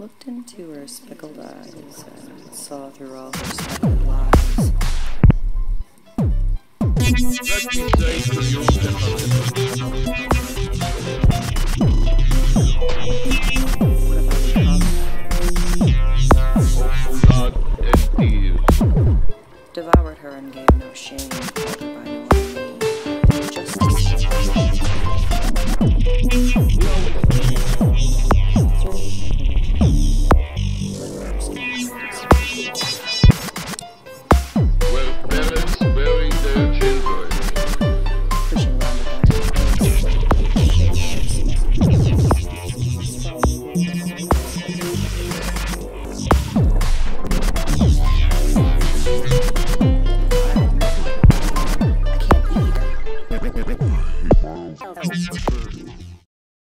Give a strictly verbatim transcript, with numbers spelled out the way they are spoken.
looked into her speckled eyes and saw through all her speckled lies. Let me take to your